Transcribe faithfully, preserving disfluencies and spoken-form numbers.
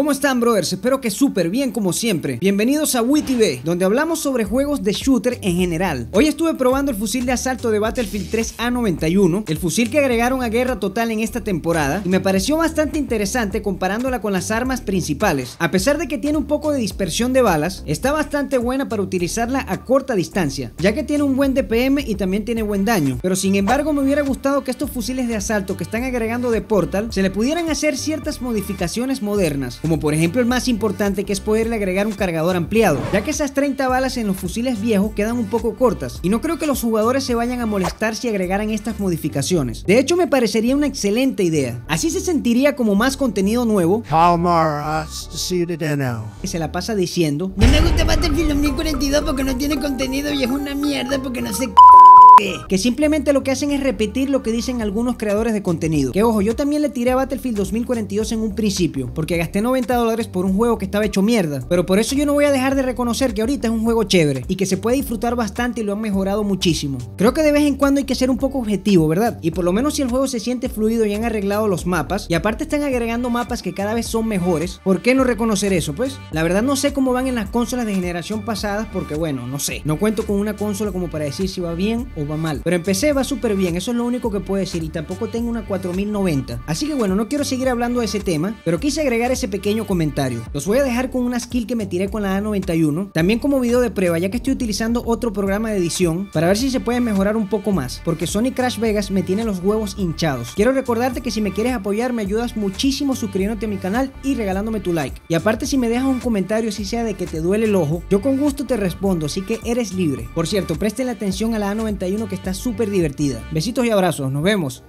¿Cómo están, brothers? Espero que súper bien como siempre. Bienvenidos a Witive, donde hablamos sobre juegos de shooter en general. Hoy estuve probando el fusil de asalto de Battlefield tres A noventa y uno, el fusil que agregaron a Guerra Total en esta temporada, y me pareció bastante interesante comparándola con las armas principales. A pesar de que tiene un poco de dispersión de balas, está bastante buena para utilizarla a corta distancia, ya que tiene un buen D P M y también tiene buen daño. Pero sin embargo, me hubiera gustado que estos fusiles de asalto que están agregando de Portal se le pudieran hacer ciertas modificaciones modernas, como por ejemplo el más importante, que es poderle agregar un cargador ampliado, ya que esas treinta balas en los fusiles viejos quedan un poco cortas y no creo que los jugadores se vayan a molestar si agregaran estas modificaciones. De hecho, me parecería una excelente idea. Así se sentiría como más contenido nuevo que se la pasa diciendo: no me gusta Battlefield dos mil cuarenta y dos porque no tiene contenido y es una mierda porque no se c... que simplemente lo que hacen es repetir lo que dicen algunos creadores de contenido. Que ojo, yo también le tiré a Battlefield dos mil cuarenta y dos en un principio, porque gasté noventa dólares por un juego que estaba hecho mierda. Pero por eso yo no voy a dejar de reconocer que ahorita es un juego chévere y que se puede disfrutar bastante y lo han mejorado muchísimo. Creo que de vez en cuando hay que ser un poco objetivo, ¿verdad? Y por lo menos si el juego se siente fluido y han arreglado los mapas, y aparte están agregando mapas que cada vez son mejores, ¿por qué no reconocer eso, pues? La verdad no sé cómo van en las consolas de generación pasadas, porque bueno, no sé. No cuento con una consola como para decir si va bien o va mal, pero en P C va súper bien, eso es lo único que puedo decir, y tampoco tengo una cuatro mil noventa, así que bueno, no quiero seguir hablando de ese tema, pero quise agregar ese pequeño comentario. Los voy a dejar con una skill que me tiré con la A noventa y uno, también como video de prueba, ya que estoy utilizando otro programa de edición para ver si se puede mejorar un poco más, porque Sony Crash Vegas me tiene los huevos hinchados. Quiero recordarte que si me quieres apoyar, me ayudas muchísimo suscribiéndote a mi canal y regalándome tu like, y aparte si me dejas un comentario, si sea de que te duele el ojo, yo con gusto te respondo, así que eres libre. Por cierto, presten atención a la A noventa y uno que está súper divertida. Besitos y abrazos, nos vemos.